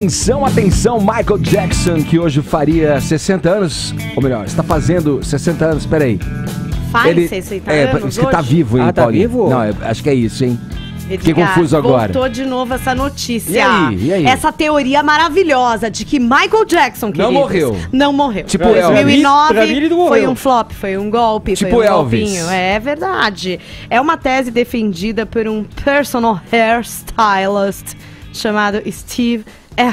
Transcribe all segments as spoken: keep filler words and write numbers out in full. Atenção, atenção, Michael Jackson, que hoje faria sessenta anos, ou melhor, está fazendo sessenta anos, peraí. Faz ele, sessenta é, anos isso que tá vivo, hein, ah, tá Paulinho? Vivo? Não, é, acho que é isso, hein? Edgar, fiquei confuso agora. Voltou de novo essa notícia. E aí? E aí? Essa teoria maravilhosa de que Michael Jackson, queridos, não morreu. Não morreu. Tipo dois mil e nove, Elvis, foi um flop, foi um golpe, tipo foi um Elvis. Golpinho. É verdade. É uma tese defendida por um personal hairstylist chamado Steve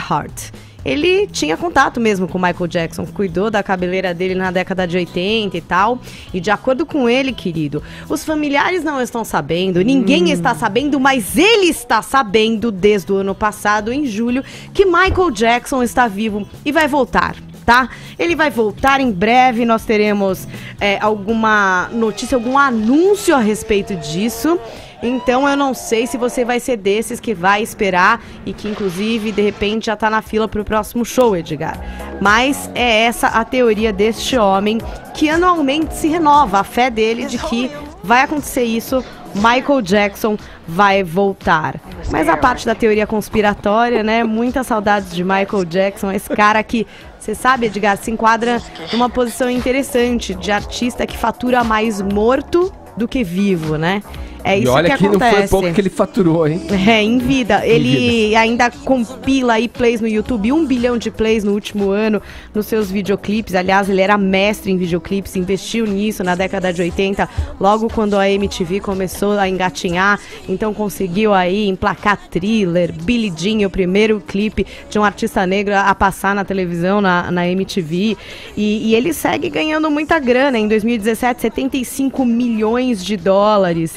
Hart. Ele tinha contato mesmo com o Michael Jackson, cuidou da cabeleira dele na década de oitenta e tal. E de acordo com ele, querido, os familiares não estão sabendo, ninguém hum. está sabendo, mas ele está sabendo desde o ano passado, em julho, que Michael Jackson está vivo e vai voltar, tá? Ele vai voltar em breve, nós teremos é, alguma notícia, algum anúncio a respeito disso. Então eu não sei se você vai ser desses que vai esperar e que inclusive de repente já tá na fila pro próximo show, Edgar. Mas é essa a teoria deste homem que anualmente se renova, a fé dele de que vai acontecer isso, Michael Jackson vai voltar. Mas a parte da teoria conspiratória, né? Muitas saudades de Michael Jackson, esse cara que, você sabe, Edgar, se enquadra numa posição interessante de artista que fatura mais morto do que vivo, né? É isso e olha que, que acontece. Não foi pouco que ele faturou, hein? É, em vida. Ele em vida. ainda compila aí plays no YouTube, um bilhão de plays no último ano nos seus videoclipes. Aliás, ele era mestre em videoclipes, investiu nisso na década de oitenta, logo quando a M T V começou a engatinhar. Então conseguiu aí emplacar Thriller, Billie Jean, o primeiro clipe de um artista negro a passar na televisão, na, na M T V. E, e ele segue ganhando muita grana. Em dois mil e dezessete, setenta e cinco milhões de dólares.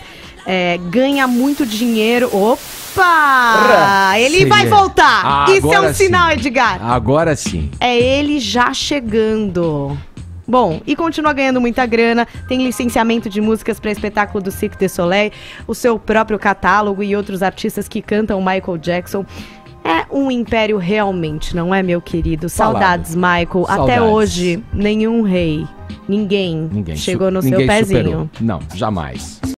É, ganha muito dinheiro. Opa! Ele vai voltar! Isso é um sinal, Edgar! Agora sim! É ele já chegando. Bom, e continua ganhando muita grana, tem licenciamento de músicas para espetáculo do Cirque du Soleil, o seu próprio catálogo e outros artistas que cantam Michael Jackson. É um império realmente, não é, meu querido? Saudades, Michael. Saudades. Até hoje, nenhum rei, ninguém, ninguém chegou no seu pezinho. Superou. Não, jamais.